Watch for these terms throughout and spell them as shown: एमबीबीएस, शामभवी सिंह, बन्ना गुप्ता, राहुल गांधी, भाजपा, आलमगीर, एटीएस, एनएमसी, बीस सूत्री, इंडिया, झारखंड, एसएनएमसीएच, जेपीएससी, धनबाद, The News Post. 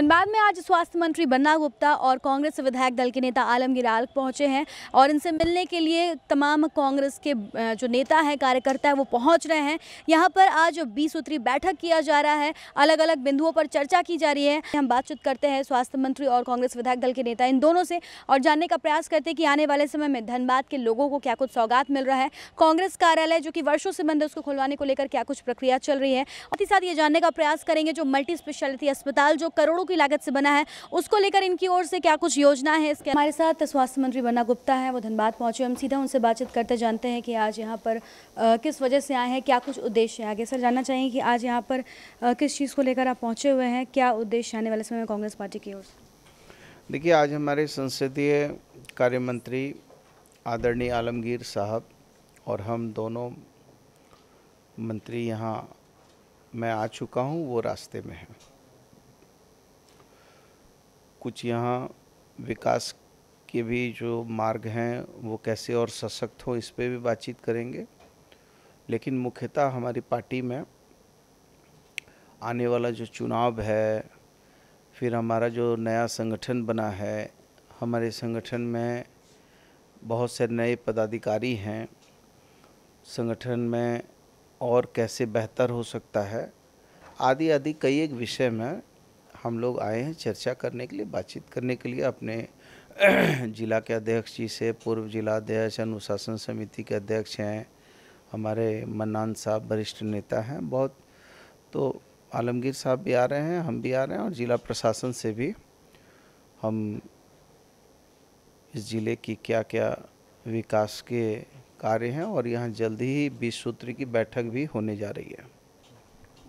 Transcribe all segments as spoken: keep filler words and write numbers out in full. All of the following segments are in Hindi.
धनबाद में आज स्वास्थ्य मंत्री बन्ना गुप्ता और कांग्रेस विधायक दल के नेता आलमगीर पहुंचे हैं और इनसे मिलने के लिए तमाम कांग्रेस के जो नेता हैं, कार्यकर्ता है, वो पहुंच रहे हैं। यहां पर आज बीस सूत्री बैठक किया जा रहा है, अलग अलग बिंदुओं पर चर्चा की जा रही है। हम बातचीत करते हैं स्वास्थ्य मंत्री और कांग्रेस विधायक दल के नेता, इन दोनों से, और जानने का प्रयास करते हैं कि आने वाले समय में धनबाद के लोगों को क्या कुछ सौगात मिल रहा है, कांग्रेस कार्यालय जो कि वर्षों से बंद है उसको खुलवाने को लेकर क्या कुछ प्रक्रिया चल रही है। साथ ही साथ ये जानने का प्रयास करेंगे जो मल्टी स्पेशलिटी अस्पताल जो करोड़ों की लागत से बना है उसको लेकर इनकी ओर से क्या कुछ योजना है। इसके हमारे साथ स्वास्थ्य मंत्री बन्ना गुप्ता हैं, वो धनबाद पहुंचे। हम सीधा उनसे बातचीत करते जानते हैं कि आज यहाँ पर आ, किस वजह से आए हैं, क्या कुछ उद्देश्य है। आगे सर जानना चाहिए कि आज यहाँ पर आ, किस चीज़ को लेकर आप पहुँचे हुए हैं, क्या उद्देश्य आने वाले समय में कांग्रेस पार्टी की ओर से। देखिए, आज हमारे संसदीय कार्य मंत्री आदरणीय आलमगीर साहब और हम दोनों मंत्री यहाँ मैं आ चुका हूँ, वो रास्ते में हैं। कुछ यहाँ विकास के भी जो मार्ग हैं वो कैसे और सशक्त हो, इस पे भी बातचीत करेंगे। लेकिन मुख्यतः हमारी पार्टी में आने वाला जो चुनाव है, फिर हमारा जो नया संगठन बना है, हमारे संगठन में बहुत से नए पदाधिकारी हैं, संगठन में और कैसे बेहतर हो सकता है आदि आदि कई एक विषय में हम लोग आए हैं चर्चा करने के लिए, बातचीत करने के लिए। अपने जिला के अध्यक्ष जी से, पूर्व जिला अध्यक्ष, अनुशासन समिति के अध्यक्ष हैं, हमारे मन्नान साहब वरिष्ठ नेता हैं बहुत, तो आलमगीर साहब भी आ रहे हैं, हम भी आ रहे हैं, और जिला प्रशासन से भी हम इस ज़िले की क्या क्या विकास के कार्य हैं। और यहाँ जल्द ही बीस सूत्री की बैठक भी होने जा रही है।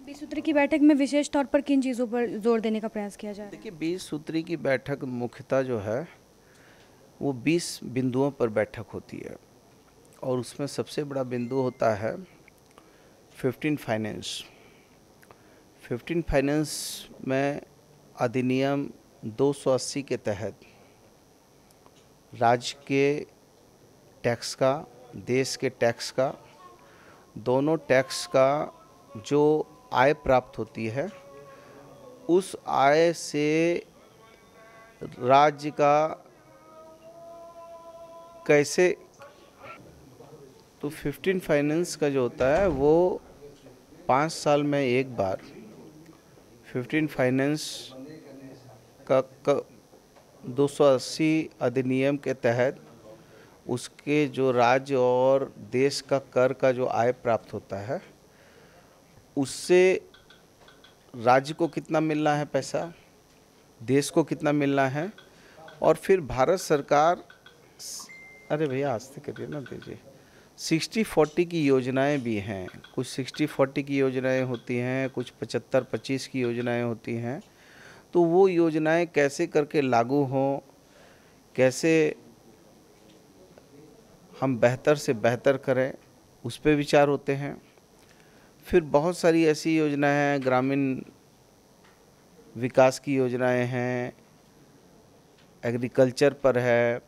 बीस सूत्री की बैठक में विशेष तौर पर किन चीज़ों पर जोर देने का प्रयास किया जा रहा है? देखिए, बीस सूत्री की बैठक मुख्यतः जो है वो बीस बिंदुओं पर बैठक होती है और उसमें सबसे बड़ा बिंदु होता है फिफ्टीन फाइनेंस। फिफ्टीन फाइनेंस में अधिनियम दो सौ अस्सी के तहत राज्य के टैक्स का, देश के टैक्स का, दोनों टैक्स का जो आय प्राप्त होती है उस आय से राज्य का कैसे, तो फिफ्टीन फाइनेंस का जो होता है वो पाँच साल में एक बार फिफ्टीन फाइनेंस का, का दो सौ अस्सी अधिनियम के तहत उसके जो राज्य और देश का कर का जो आय प्राप्त होता है उससे राज्य को कितना मिलना है पैसा, देश को कितना मिलना है, और फिर भारत सरकार, अरे भैया आस्ते करिए ना दीजिए, सिक्सटी फोर्टी की योजनाएं भी हैं। कुछ सिक्सटी फोर्टी की योजनाएं होती हैं, कुछ पचहत्तर पच्चीस की योजनाएं होती हैं। तो वो योजनाएं कैसे करके लागू हों, कैसे हम बेहतर से बेहतर करें, उस पर विचार होते हैं। फिर बहुत सारी ऐसी योजनाएं हैं, ग्रामीण विकास की योजनाएं हैं, एग्रीकल्चर पर है,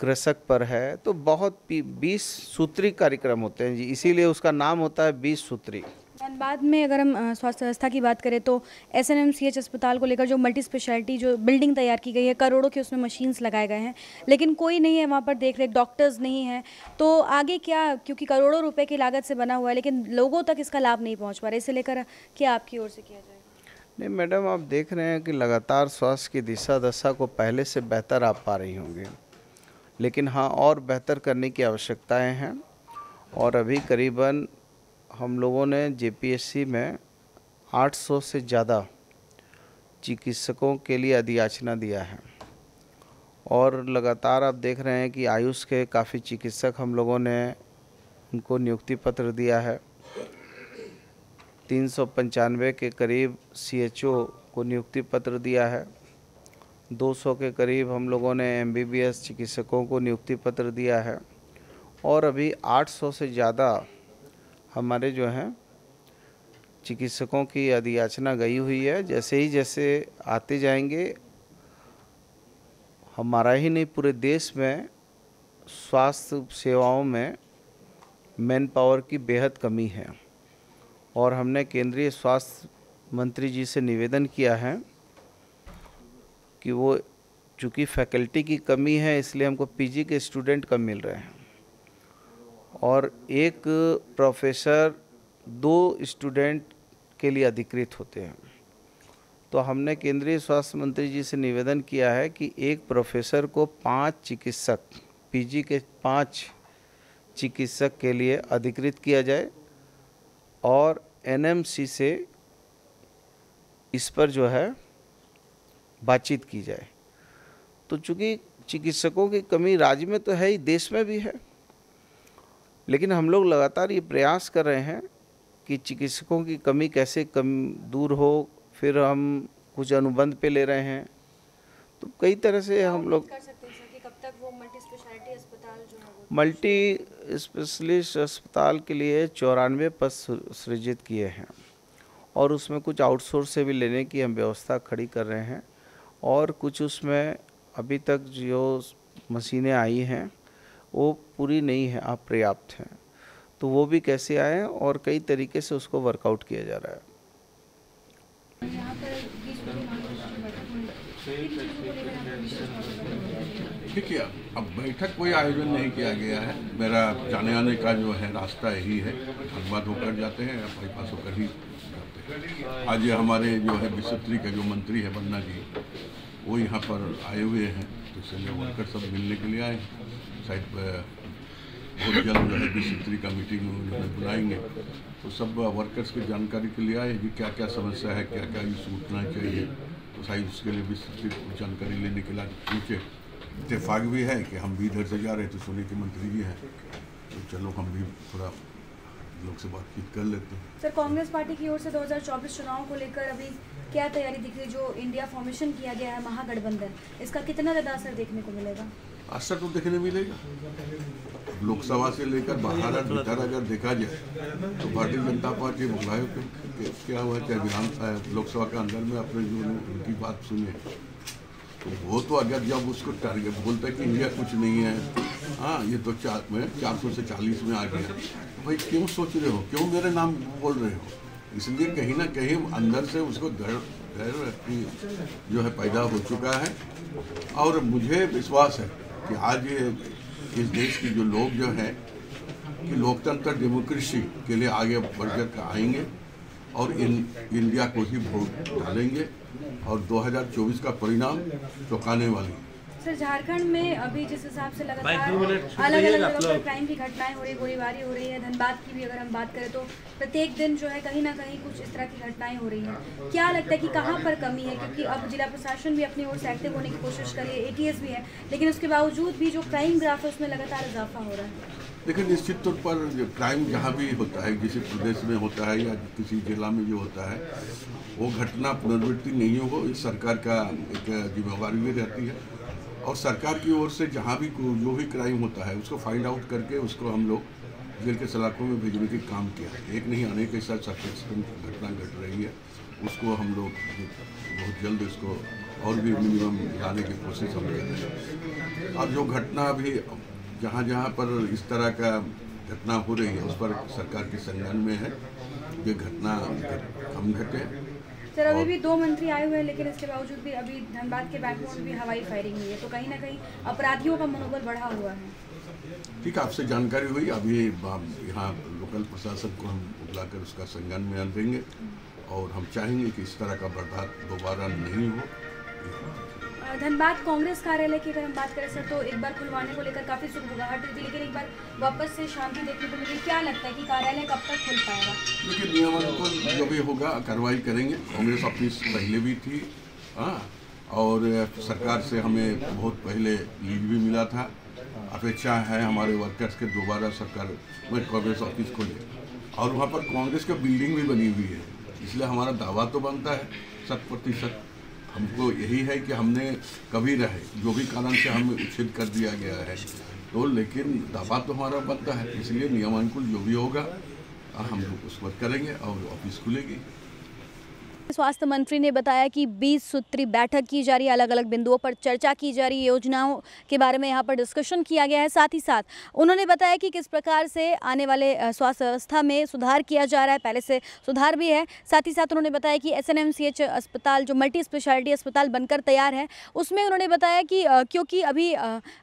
कृषक पर है, तो बहुत बीस सूत्री कार्यक्रम होते हैं जी, इसीलिए उसका नाम होता है बीस सूत्री। धनबाद में अगर हम स्वास्थ्य व्यवस्था की बात करें तो S N M C H अस्पताल को लेकर जो मल्टी स्पेशलिटी जो बिल्डिंग तैयार की गई है, करोड़ों के उसमें मशीन्स लगाए गए हैं, लेकिन कोई नहीं है वहाँ पर देख रेख, डॉक्टर्स नहीं है, तो आगे क्या, क्योंकि करोड़ों रुपए की लागत से बना हुआ है लेकिन लोगों तक इसका लाभ नहीं पहुँच पा रहा है, इसे लेकर क्या आपकी ओर से किया जाएगा? नहीं मैडम, आप देख रहे हैं कि लगातार स्वास्थ्य की दिशा दशा को पहले से बेहतर आप पा रही होंगे, लेकिन हाँ और बेहतर करने की आवश्यकताएँ हैं। और अभी करीबन हम लोगों ने जे पी एस सी में आठ सौ से ज़्यादा चिकित्सकों के लिए अधियाचना दिया है और लगातार आप देख रहे हैं कि आयुष के काफ़ी चिकित्सक हम लोगों ने उनको नियुक्ति पत्र दिया है। तीन सौ पंचानवे के करीब सी एच ओ को नियुक्ति पत्र दिया है, दो सौ के करीब हम लोगों ने एम बी बी एस चिकित्सकों को नियुक्ति पत्र दिया है, और अभी आठ सौ से ज़्यादा हमारे जो हैं चिकित्सकों की अधियाचना गई हुई है। जैसे ही जैसे आते जाएंगे, हमारा ही नहीं पूरे देश में स्वास्थ्य सेवाओं में मैन पावर की बेहद कमी है, और हमने केंद्रीय स्वास्थ्य मंत्री जी से निवेदन किया है कि वो चूँकि फैकल्टी की कमी है इसलिए हमको पीजी के स्टूडेंट कम मिल रहे हैं और एक प्रोफेसर दो स्टूडेंट के लिए अधिकृत होते हैं। तो हमने केंद्रीय स्वास्थ्य मंत्री जी से निवेदन किया है कि एक प्रोफेसर को पाँच चिकित्सक पीजी के पाँच चिकित्सक के लिए अधिकृत किया जाए और एनएमसी से इस पर जो है बातचीत की जाए। तो चूँकि चिकित्सकों की कमी राज्य में तो है ही, देश में भी है, लेकिन हम लोग लगातार ये प्रयास कर रहे हैं कि चिकित्सकों की कमी कैसे कम दूर हो। फिर हम कुछ अनुबंध पे ले रहे हैं, तो कई तरह से हम लोग कर सकते हैं कि कब तक वो मल्टी स्पेशलिटी अस्पताल जो है मल्टी स्पेशलिस्ट अस्पताल के लिए चौरानवे पद सृजित किए हैं और उसमें कुछ आउटसोर्स से भी लेने की हम व्यवस्था खड़ी कर रहे हैं और कुछ उसमें अभी तक जो मशीनें आई हैं वो पूरी नहीं है, अपर्याप्त हैं, तो वो भी कैसे आए और कई तरीके से उसको वर्कआउट किया जा रहा है। देखिए, अब बैठक कोई आयोजन नहीं किया गया है। मेरा जाने आने का जो है रास्ता यही है, धनबाद होकर जाते हैं या बाईपास होकर ही जाते हैं। आज ये हमारे जो है बिस्त्री के जो मंत्री है बन्ना जी, वो यहाँ पर आए हुए हैं, तो इसलिए वर्कर सब मिलने के लिए आए हैं। शायद बहुत जल्द जो है बिस्त्री का मीटिंग बुलाएंगे, तो सब वर्कर्स की जानकारी के लिए आए कि क्या क्या समस्या है, क्या क्या इशू उठना चाहिए, तो शायद उसके लिए बिस्त्री जानकारी लेने के लिए पूछे। इतफाक भी है कि हम भी इधर से जा रहे हैं, तो सोने के मंत्री जी हैं, तो चलो हम भी थोड़ा लोग से बातचीत कर लेते हैं। सर, कांग्रेस पार्टी की ओर से दो हज़ार चौबीस चुनाव को लेकर अभी क्या तैयारी दिख रही है? जो इंडिया फॉर्मेशन किया गया है महागठबंधन, इसका कितना ज़्यादा असर देखने को मिलेगा? असर तो देखने मिलेगा। लोकसभा से लेकर बाहर भीतर अगर देखा जाए तो भारतीय जनता पार्टी मुखलायों के क्या हुआ, क्या विधान साहब लोकसभा के अंदर में अपने जो उनकी बात सुने, तो वो तो अगर जब उसको टारगेट बोलता है कि इंडिया कुछ नहीं है, हाँ ये तो चार में चार सौ से चालीस में आ गया, तो भाई क्यों सोच रहे हो, क्यों मेरे नाम बोल रहे हो? इसलिए कहीं ना कहीं अंदर से उसको डर डर जो है पैदा हो चुका है। और मुझे विश्वास है कि आज इस देश के जो लोग जो हैं कि लोकतंत्र डेमोक्रेसी के लिए आगे बढ़कर आएंगे और इन इंडिया को ही वोट डालेंगे और दो हज़ार चौबीस का परिणाम चौंकाने वाली। सर, झारखंड में अभी जिस हिसाब से लगातार अलग अलग जगह क्राइम की घटनाएं हो रही, गोलीबारी हो रही है, धनबाद की भी अगर हम बात करें तो प्रत्येक दिन जो है कहीं ना कहीं कुछ इस तरह की घटनाएं हो रही हैं, क्या लगता है कि कहाँ पर कमी है? क्योंकि अब जिला प्रशासन भी अपनी ओर से एक्टिव होने की कोशिश कर रही है, एटीएस भी है, लेकिन उसके बावजूद भी जो क्राइम ग्राफ है उसमें लगातार इजाफा हो रहा है। लेकिन निश्चित तौर पर क्राइम जहाँ भी होता है, किसी प्रदेश में होता है या किसी जिला में जो होता है, वो घटना पुनर्वृत्ति नहीं हो, इस सरकार का एक जिम्मेवारी भी रहती है और सरकार की ओर से जहाँ भी जो भी क्राइम होता है उसको फाइंड आउट करके उसको हम लोग जेल के सलाखों में भेजने के काम किया। एक नहीं अनेक के साथ सरकार घटना घट रही है, उसको हम लोग बहुत जल्द उसको और भी मिनिमम लाने की कोशिश हम कर रहे हैं। अब जो घटना अभी जहाँ जहाँ पर इस तरह का घटना हो रही है उस पर सरकार के संज्ञान में है, ये घटना कम घटे। सर, अभी भी दो मंत्री आए हुए हैं, लेकिन इसके बावजूद भी अभी धनबाद के बैकग्राउंड भी हवाई फायरिंग हुई है, तो कहीं ना कहीं अपराधियों का मनोबल बढ़ा हुआ है। ठीक है, आपसे जानकारी हुई, अभी यहाँ लोकल प्रशासन को हम बुलाकर उसका संज्ञान में आन देंगे और हम चाहेंगे कि इस तरह का बर्दाश्त दोबारा नहीं हो। धनबाद कांग्रेस कार्यालय की अगर हम बात करें सर, तो एक बार खुलवाने को लेकर काफ़ी सुगबुगाहट हुई थी, लेकिन एक बार वापस से शांति देखने को मिली। क्या लगता है कि कार्यालय कब तक खुल पाएगा? देखिए, नियमानुसार जो भी होगा कार्रवाई करेंगे। कांग्रेस अपनी पहले भी थी, हाँ, और सरकार से हमें बहुत पहले लीड भी मिला था। अपेक्षा है हमारे वर्कर्स के दोबारा सरकार में कांग्रेस ऑफिस खोले और वहाँ पर कांग्रेस की बिल्डिंग भी बनी हुई है, इसलिए हमारा दावा तो बनता है शत प्रतिशत। हमको यही है कि हमने कभी रहे जो भी कारण से हमें उच्छेद कर दिया गया है, तो लेकिन दावा तो हमारा बनता है, इसलिए नियमानुकूल जो भी होगा हम लोग उस पर करेंगे और ऑफिस खुलेगी। स्वास्थ्य मंत्री ने बताया कि बीस सूत्री बैठक की जा रही है, अलग अलग बिंदुओं पर चर्चा की जा रही है, योजनाओं के बारे में यहाँ पर डिस्कशन किया गया है। साथ ही साथ उन्होंने बताया कि किस प्रकार से आने वाले स्वास्थ्य व्यवस्था में सुधार किया जा रहा है, पहले से सुधार भी है। साथ ही साथ उन्होंने बताया कि एसएनएमसीएच अस्पताल जो मल्टी स्पेशलिटी अस्पताल बनकर तैयार है, उसमें उन्होंने बताया कि क्योंकि अभी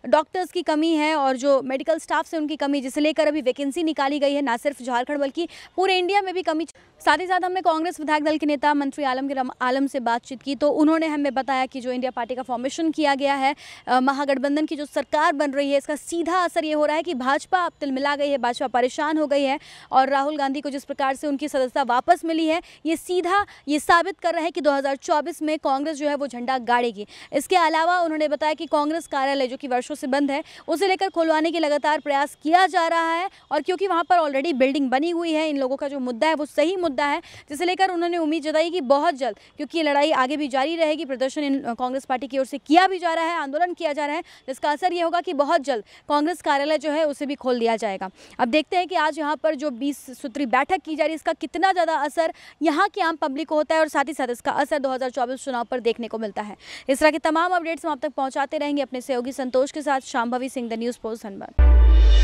डॉक्टर्स की कमी है और जो मेडिकल स्टाफ से उनकी कमी, जिसे लेकर अभी वैकेंसी निकाली गई है, ना सिर्फ झारखंड बल्कि पूरे इंडिया में भी कमी। साथ ही साथ हमने कांग्रेस विधायक दल के नेता मंत्री आलमगीर आलम से बातचीत की, तो उन्होंने हमें बताया कि जो इंडिया पार्टी का फॉर्मेशन किया गया है, महागठबंधन की जो सरकार बन रही है, इसका सीधा असर ये हो रहा है कि भाजपा अब तिलमिला गई है, भाजपा परेशान हो गई है और राहुल गांधी को जिस प्रकार से उनकी सदस्यता वापस मिली है, ये सीधा ये साबित कर रहा है कि दो हज़ार चौबीस में कांग्रेस जो है वो झंडा गाड़ेगी। इसके अलावा उन्होंने बताया कि कांग्रेस कार्यालय जो कि वर्षों से बंद है, उसे लेकर खुलवाने के लगातार प्रयास किया जा रहा है और क्योंकि वहाँ पर ऑलरेडी बिल्डिंग बनी हुई है, इन लोगों का जो मुद्दा है वो सही मुद्दा है, जिसे लेकर उन्होंने उम्मीद जताई कि बहुत जल्द, क्योंकि ये लड़ाई आगे भी जारी रहेगी, प्रदर्शन कांग्रेस पार्टी की ओर से किया भी जा रहा है, आंदोलन किया जा रहा है, जिसका असर ये होगा कि बहुत जल्द कांग्रेस कार्यालय जो है उसे भी खोल दिया जाएगा। अब देखते हैं कि आज यहाँ पर जो बीस सूत्री बैठक की जा रही है, इसका कितना ज़्यादा असर यहाँ की आम पब्लिक को होता है और साथ ही साथ इसका असर दो हज़ार चौबीस चुनाव पर देखने को मिलता है। इस तरह के तमाम अपडेट्स हम आप तक पहुँचाते रहेंगे। अपने सहयोगी संतोष के साथ शामभवी सिंह, the news post, धनबाद।